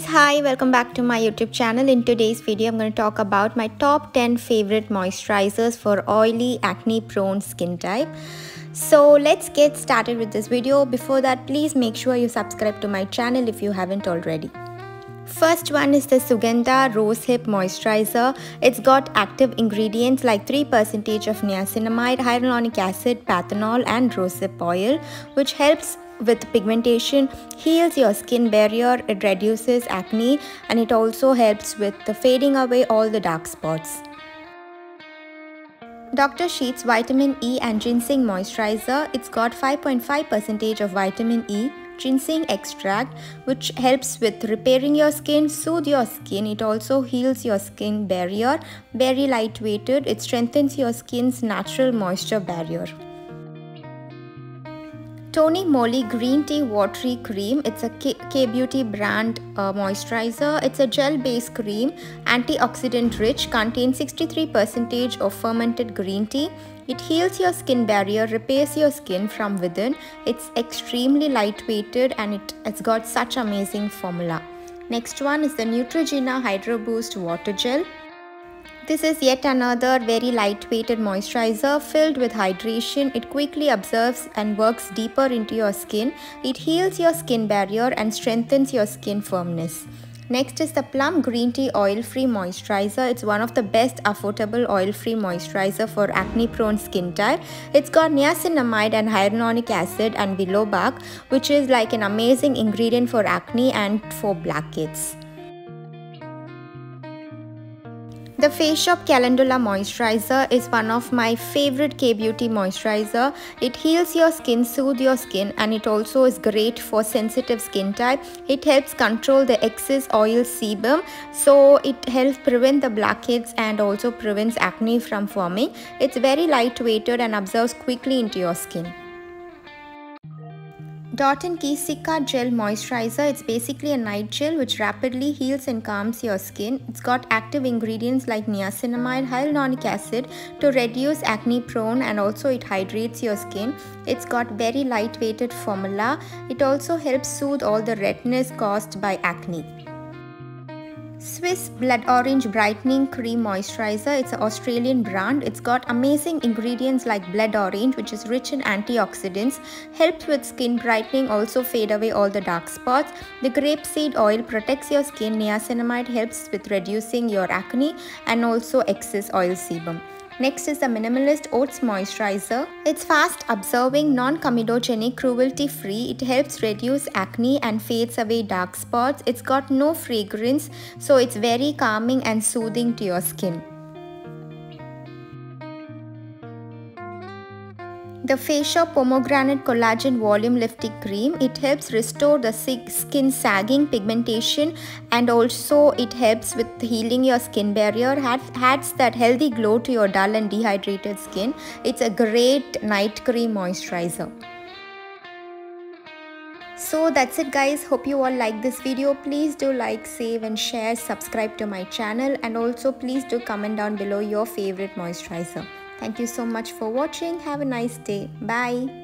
guys, hi, welcome back to my YouTube channel. In today's video I'm going to talk about my top 10 favorite moisturizers for oily, acne prone skin type. So let's get started with this video. Before that, please make sure you subscribe to my channel if you haven't already. First one is the Suguna Rose Hip Moisturizer. It's got active ingredients like 3% of niacinamide, hyaluronic acid, panthenol and rosehip oil, which helps with pigmentation, heals your skin barrier, it reduces acne and it also helps with the fading away all the dark spots. Dr. Sheth's Vitamin E and Ginseng Moisturizer. It's got 5.5% of vitamin E, ginseng extract, which helps with repairing your skin, soothe your skin, it also heals your skin barrier, very lightweighted, it strengthens your skin's natural moisture barrier. Tony Molly Green Tea Watery Cream. It's a K-Beauty brand moisturizer. It's a gel-based cream, antioxidant rich, contains 63% of fermented green tea. It heals your skin barrier, repairs your skin from within. It's extremely lightweighted and it's got such amazing formula. Next one is the Neutrogena Hydro Boost Water Gel. This is yet another very lightweighted moisturizer filled with hydration. It quickly absorbs and works deeper into your skin. It heals your skin barrier and strengthens your skin firmness. Next is the Plum Green Tea Oil-Free Moisturizer. It's one of the best affordable oil-free moisturizer for acne-prone skin type. It's got niacinamide and hyaluronic acid and willow bark, which is like an amazing ingredient for acne and for blackheads. The Face Shop Calendula Moisturizer is one of my favorite K-Beauty moisturizer. It heals your skin, soothes your skin and it also is great for sensitive skin type. It helps control the excess oil sebum, so it helps prevent the blackheads and also prevents acne from forming. It's very lightweighted and absorbs quickly into your skin. Dot and Key Sika Gel Moisturizer. It's basically a night gel which rapidly heals and calms your skin. It's got active ingredients like niacinamide, hyaluronic acid to reduce acne prone and also it hydrates your skin. It's got very lightweighted formula. It also helps soothe all the redness caused by acne. Swiss Blood Orange Brightening Cream Moisturizer. It's an Australian brand. It's got amazing ingredients like blood orange, which is rich in antioxidants, helps with skin brightening, also fade away all the dark spots. The grapeseed oil protects your skin, niacinamide helps with reducing your acne and also excess oil sebum. Next is the Minimalist Oats Moisturizer. It's fast absorbing, non-comedogenic, cruelty free. It helps reduce acne and fades away dark spots. It's got no fragrance, so it's very calming and soothing to your skin. The Face Shop Pomegranate Collagen Volume Lifting Cream. It helps restore the skin sagging, pigmentation and also it helps with healing your skin barrier. Adds that healthy glow to your dull and dehydrated skin. It's a great night cream moisturizer. So that's it guys. Hope you all like this video. Please do like, save and share. Subscribe to my channel and also please do comment down below your favorite moisturizer. Thank you so much for watching. Have a nice day. Bye.